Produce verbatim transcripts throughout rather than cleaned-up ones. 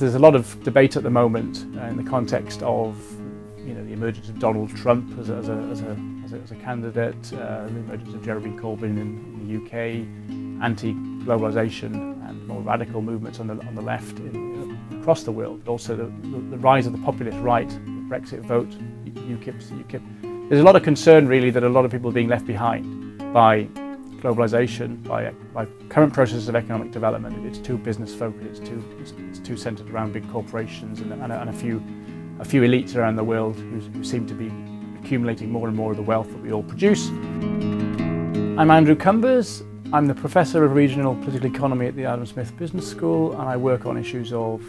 There's a lot of debate at the moment uh, in the context of you know, the emergence of Donald Trump as a, as a, as a, as a, as a candidate, uh, the emergence of Jeremy Corbyn in, in the U K, anti-globalisation and more radical movements on the, on the left in, across the world, but also the, the rise of the populist right, the Brexit vote, U KIP. There's a lot of concern really that a lot of people are being left behind by globalization, by, by current processes of economic development. It's too business focused, it's too, it's, it's too centered around big corporations and, and, a, and a, few, a few elites around the world who, who seem to be accumulating more and more of the wealth that we all produce. I'm Andrew Cumbers. I'm the Professor of Regional Political Economy at the Adam Smith Business School, and I work on issues of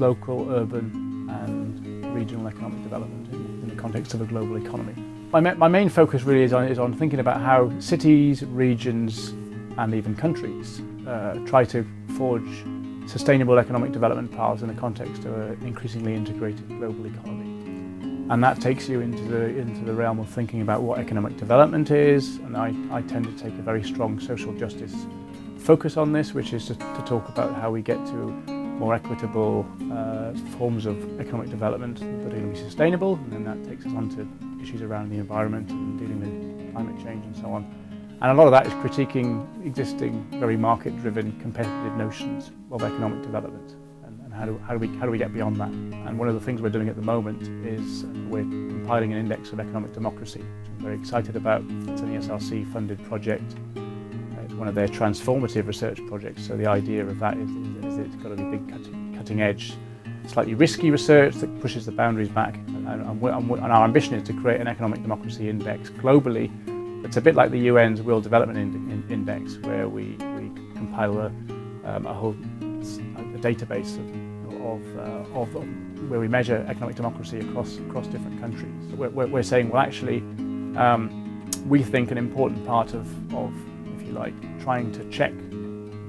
local, urban and regional economic development in, in the context of a global economy. My, my main focus really is on, is on thinking about how cities, regions and even countries uh, try to forge sustainable economic development paths in the context of an increasingly integrated global economy. And that takes you into the, into the realm of thinking about what economic development is, and I, I tend to take a very strong social justice focus on this, which is to, to talk about how we get to more equitable uh, forms of economic development that are going to be sustainable, and then that takes us on to issues around the environment and dealing with climate change and so on. And a lot of that is critiquing existing very market-driven competitive notions of economic development and, and how, do, how, do we, how do we get beyond that. And one of the things we're doing at the moment is we're compiling an index of economic democracy, which I'm very excited about. It's an E S R C funded project. One of their transformative research projects, so the idea of that is, is that it's got to be big cutting, cutting edge, slightly risky research that pushes the boundaries back, and, and, we're, and, we're, and our ambition is to create an economic democracy index globally. It's a bit like the U N's World Development in, in, Index, where we, we compile a, um, a whole a database of, of, uh, of where we measure economic democracy across, across different countries. So we're, we're, we're saying, well actually, um, we think an important part of, of like trying to check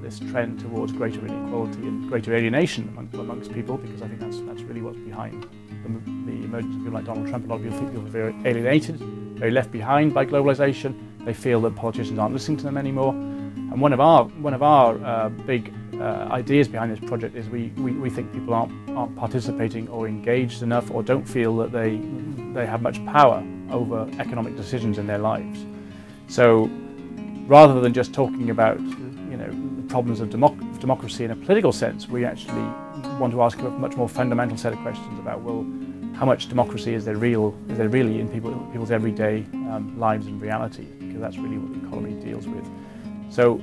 this trend towards greater inequality and greater alienation among, amongst people, because I think that's, that's really what's behind the, the emergence of people like Donald Trump. A lot of people think people are very alienated, very left behind by globalization. They feel that politicians aren't listening to them anymore. And one of our, one of our uh, big uh, ideas behind this project is we, we, we think people aren't, aren't participating or engaged enough, or don't feel that they, they have much power over economic decisions in their lives. So, rather than just talking about you know, the problems of democ democracy in a political sense, we actually want to ask a much more fundamental set of questions about, well, how much democracy is there, real, is there really in people, people's everyday um, lives and reality, because that's really what the economy deals with. So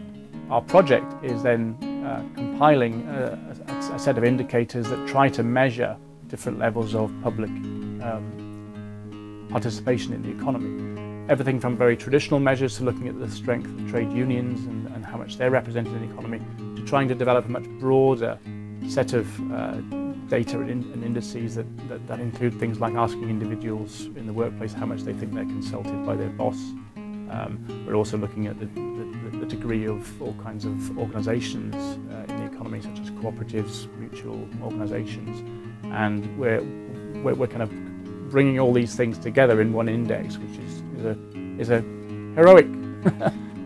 our project is then uh, compiling a, a, a set of indicators that try to measure different levels of public um, participation in the economy. Everything from very traditional measures to looking at the strength of trade unions and, and how much they're represented in the economy, to trying to develop a much broader set of uh, data and, in, and indices that, that, that include things like asking individuals in the workplace how much they think they're consulted by their boss. Um, we're also looking at the, the, the degree of all kinds of organisations uh, in the economy, such as cooperatives, mutual organisations, and we're, we're, we're kind of bringing all these things together in one index, which is Is a, is a heroic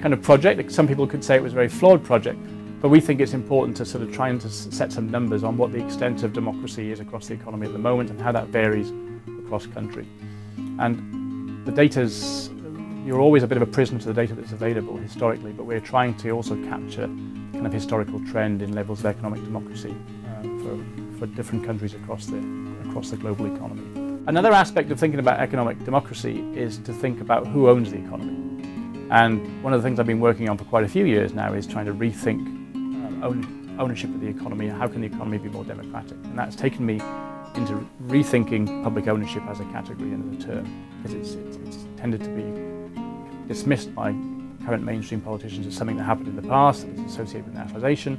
kind of project. Some people could say it was a very flawed project, but we think it's important to sort of try and to set some numbers on what the extent of democracy is across the economy at the moment and how that varies across country. And the data's, you're always a bit of a prisoner to the data that's available historically, but we're trying to also capture kind of historical trend in levels of economic democracy uh, for, for different countries across the, across the global economy. Another aspect of thinking about economic democracy is to think about who owns the economy. And one of the things I've been working on for quite a few years now is trying to rethink um, ownership of the economy and how can the economy be more democratic. And that's taken me into rethinking public ownership as a category and as a term, because it's, it's, it's tended to be dismissed by current mainstream politicians as something that happened in the past, that was associated with nationalisation.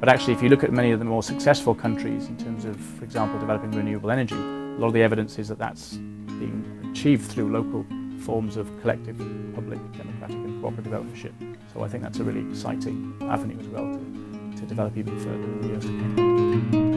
But actually, if you look at many of the more successful countries in terms of, for example, developing renewable energy, a lot of the evidence is that that's being achieved through local forms of collective, public, democratic and cooperative ownership. So I think that's a really exciting avenue as well to, to develop even further in the years to come.